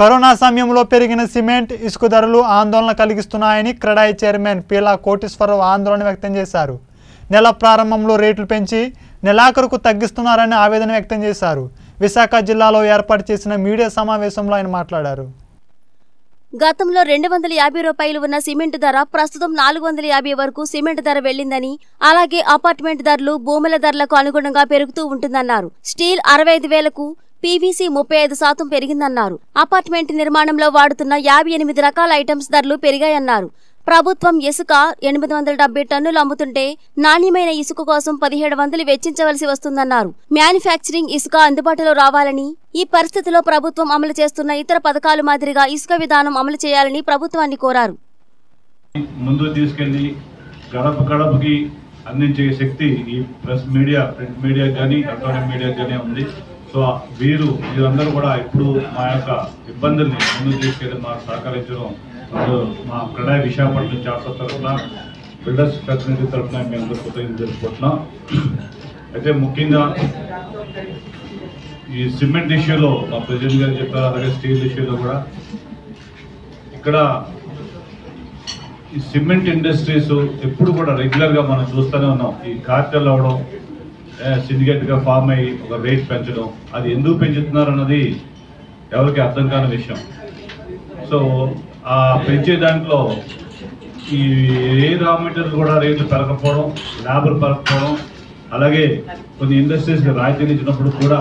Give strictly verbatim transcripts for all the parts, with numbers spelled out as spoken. Corona సమయంలో పెరిగిన cement ఇసుక ధరలు ఆందోళన కలిగిస్తున్నాయని క్రెడాయి చైర్మన్ పీలా కోటేశ్వరరావు ఆందోళన వ్యక్తం చేశారు. నెల ప్రారంభంలో రేట్లు పెంచి నెలాఖరుకు తగ్గిస్తున్నారని ఆవేదన వ్యక్తం చేశారు. విశాఖ జిల్లాలో ఏర్పాటు చేసిన మీడియా సమావేశంలో ఆయన మాట్లాడారు. గతంలో రెండు వందల యాభై రూపాయలు ఉన్న సిమెంట్ ధర ప్రస్తుతం నాలుగు వందల యాభై వరకు సిమెంట్ ధర వెళ్లిందని, అలాగే అపార్ట్మెంట్ ధరలు భూముల ధరలకు అనుగుణంగా పెరుగుతూ ఉంటుందన్నారు. స్టీల్ అరవై ఐదు వేలకు పీవీసీ ముప్పై ఐదు శాతం పెరిగిందన్నారు. అపార్ట్మెంట్ నిర్మాణంలో వాడుతున్న యాభై ఎనిమిది రకాల ఐటమ్స్ ధరలు పెరిగాయన్నారు. ప్రభుత్వం ఇసుక ఎనిమిది వందల డెబ్బై టన్నులు అమ్ముతుంటే నాణ్యమైన ఇసుక కోసం పదిహేడు వందలు వెచ్చించవలసి వస్తుందన్నారు. మ్యానుఫ్యాక్చరింగ్ ఇసుక అందుబాటులో రావాలని, ఈ పరిస్థితిలో ప్రభుత్వం అమలు చేస్తున్న ఇతర పథకాలు మాదిరిగా ఇసుక విధానం అమలు చేయాలని ప్రభుత్వాన్ని కోరారు. ముందు తీసుకెళ్లి గడప గడపకి అందించే శక్తి ఈ ప్రెస్ మీడియా, ప్రింట్ మీడియా కానీ ఎలక్ట్రానిక్ మీడియా కానీ ఉంది. సో వీరు వీరందరూ కూడా ఇప్పుడు మా యొక్క ఇబ్బందుల్ని ముందు తీసుకెళ్లి మాకు సహకరించడం మా క్రెడాయి విశాఖపట్నం చాప్టర్ తరఫున, బిల్డర్స్ ప్రతినిధి తరఫున మేము అందరూ కృతజ్ఞతలు తెలుసుకుంటున్నాం. అయితే ముఖ్యంగా ఈ సిమెంట్ ఇష్యూలో మా ప్రెసిడెంట్ గారు చెప్పారు, అలాగే స్టీల్ ఇష్యూలో కూడా ఇక్కడ ఈ సిమెంట్ ఇండస్ట్రీస్ ఎప్పుడు కూడా రెగ్యులర్గా మనం చూస్తూనే ఉన్నాం. ఈ కార్టెల్ అవడం, సిండికేట్గా ఫామ్ అయ్యి ఒక రేట్ పెంచడం, అది ఎందుకు పెంచుతున్నారు అన్నది ఎవరికి అర్థం కాని విషయం. సో ఆ పెంచే దాంట్లో ఈ ఏ రా మెటీరియల్ కూడా రేట్లు పెరగకపోవడం, లేబర్ పెరగకపోవడం, అలాగే కొన్ని ఇండస్ట్రీస్కి రాయితీలు ఇచ్చినప్పుడు కూడా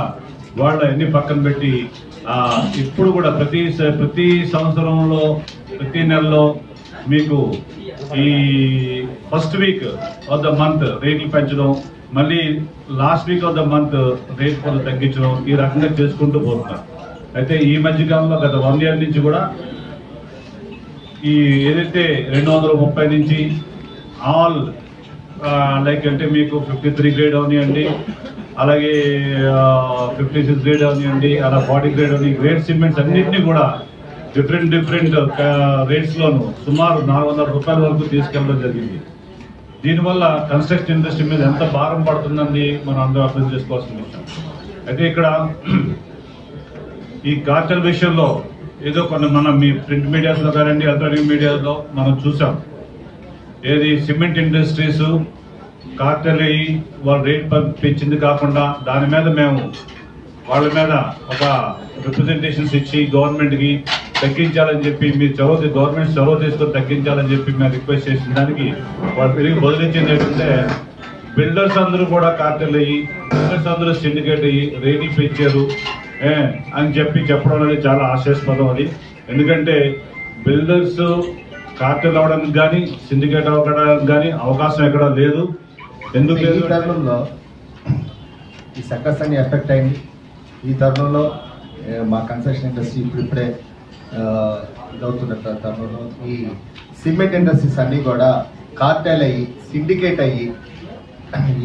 వాళ్ళు అన్ని పక్కన పెట్టి ఇప్పుడు కూడా ప్రతి ప్రతి సంవత్సరంలో ప్రతి నెలలో మీకు ఈ first week of the month రేట్లు పెంచడం, మళ్ళీ last week of the month rate కొంత తగ్గించడం, ఈ రకంగా చేసుకుంటూ పోతున్నారు. అయితే ఈ మధ్యకాలంలో గత వన్ ఇయర్ నుంచి కూడా ఈ ఏదైతే రెండు వందల ముప్పై నుంచి ఆల్ లైక్ అంటే మీకు ఫిఫ్టీ త్రీ గ్రేడ్ అవనివ్వండి, అలాగే ఫిఫ్టీ సిక్స్ గ్రేడ్ అవనివ్వండి, అలా ఫార్టీ గ్రేడ్ అవని గ్రేడ్ సిమెంట్స్ అన్నింటినీ కూడా డిఫరెంట్ డిఫరెంట్ రేట్స్లోను సుమారు నాలుగు వందల రూపాయల వరకు తీసుకెళ్ళడం జరిగింది. దీనివల్ల కన్స్ట్రక్షన్ ఇండస్ట్రీ మీద ఎంత భారం పడుతుందని మనం అందరూ అర్థం చేసుకోవాల్సిన విషయం. అయితే ఇక్కడ ఈ కార్టెల్ విషయంలో ఏదో కొన్ని మనం మీ ప్రింట్ మీడియాస్లో కానివ్వండి, ఎలక్ట్రానిక్ మీడియాలో మనం చూసాం. ఏది సిమెంట్ ఇండస్ట్రీస్ కార్టెల్ అయ్యి వాళ్ళ రేట్ పెంచింది కాకుండా దాని మీద మేము వాళ్ళ మీద ఒక రిప్రజెంటేషన్స్ ఇచ్చి గవర్నమెంట్కి తగ్గించాలని చెప్పి, మీరు చొరవ గవర్నమెంట్ చొరవ తీసుకొని తగ్గించాలని చెప్పి మేము రిక్వెస్ట్ చేసిన దానికి వాళ్ళు తిరిగి బదిలించింది ఏంటంటే, బిల్డర్స్ అందరూ కూడా కార్టెల్ అయ్యి, బిల్డర్స్ అందరూ సిండికేట్ అయ్యి రేట్లు పెంచారు అని చెప్పి చెప్పడం అనేది చాలా ఆశాస్పదం. అది ఎందుకంటే బిల్డర్స్ కార్టెల్ అవడానికి కానీ సిండికేట్ అవ్వడానికి కానీ అవకాశం ఎక్కడా లేదు. ఎందుకు ఈ తరుణంలో ఈ సర్కస్ అని ఎఫెక్ట్ అయింది. ఈ తరుణంలో మా కన్స్ట్రక్షన్ ఇండస్ట్రీ ఇప్పుడు ఇప్పుడే ఇదవుతున్న తరుణంలో ఈ సిమెంట్ ఇండస్ట్రీస్ అన్నీ కూడా కార్టెల్ అయ్యి సిండికేట్ అయ్యి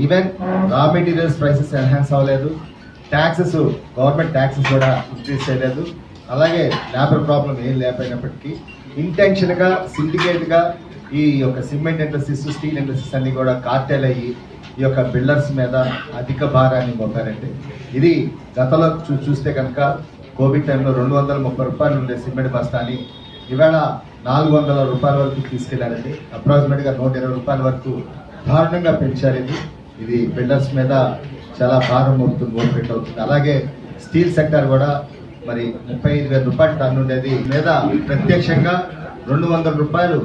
even raw materials prices enhance అవ్వలేదు, ట్యాక్సెస్ గవర్నమెంట్ ట్యాక్సెస్ కూడా ఇంక్రీజ్ చేయలేదు, అలాగే లేబర్ ప్రాబ్లం ఏం లేకపోయినప్పటికీ ఇంటెన్షన్గా సిండికేట్గా ఈ యొక్క సిమెంట్ ఇండస్ట్రీస్, స్టీల్ ఇండస్ట్రీస్ అన్నీ కూడా కార్టెల్ అయ్యి ఈ యొక్క బిల్డర్స్ మీద అధిక భారాన్ని మోపారండి. ఇది గతంలో చూ చూస్తే కనుక కోవిడ్ టైంలో రెండు వందల ముప్పై రూపాయలు ఉండే సిమెంట్ బస్తాని ఇవాళ నాలుగు వందల రూపాయల వరకు తీసుకెళ్లారండి. అప్రాక్సిమేట్గా నూట ఇరవై రూపాయల వరకు దారుణంగా పెంచారండి. ఇది బిల్డర్స్ మీద చాలా భారం మోపుతుంది, మోపెట్ అవుతుంది. అలాగే స్టీల్ సెక్టర్ కూడా మరి ముప్పై ఐదు వేల రూపాయలు టన్ ఉండేది లేదా ప్రత్యక్షంగా రెండు వందల రూపాయలు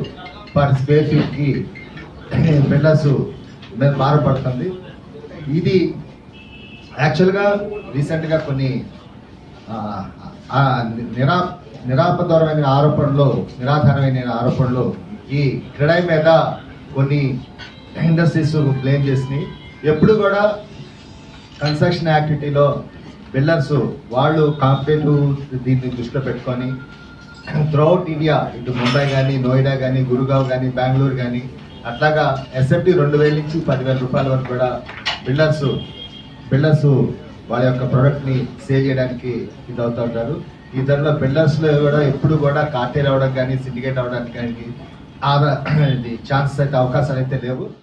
పర్ స్క్వేర్ ఫీట్కి బిల్డర్స్ మీద భారపడుతుంది. ఇది యాక్చువల్గా రీసెంట్గా కొన్ని నిరా నిరాపదరమైన ఆరోపణలు నిరాధారమైన ఆరోపణలు ఈ క్రెడాయి మీద కొన్ని ఇండస్ట్రీస్ బ్లేమ్ చేసినాయి. ఎప్పుడు కూడా కన్స్ట్రక్షన్ యాక్టివిటీలో బిల్డర్స్ వాళ్ళు కాంపిటేటివ్ దీన్ని దృష్టిలో పెట్టుకొని త్రూఅవుట్ ఇండియా, ఇటు ముంబై కానీ, నోయిడా కానీ, గురుగావ్ కానీ, బెంగళూరు కానీ, అట్లాగా ఎస్ఎఫ్టీ రెండు వేల నుంచి పదివేల రూపాయల వరకు కూడా బిల్డర్స్ బిల్డర్స్ వాళ్ళ యొక్క ప్రోడక్ట్ని సేల్ చేయడానికి ఇదవుతూ ఉంటారు. ఈ దాంట్లో బిల్డర్స్లో కూడా ఎప్పుడు కూడా కార్టెల్ అవ్వడానికి కానీ సిండికేట్ అవ్వడానికి కానీ ఛాన్సెస్ అయితే అవకాశాలు అయితే లేవు.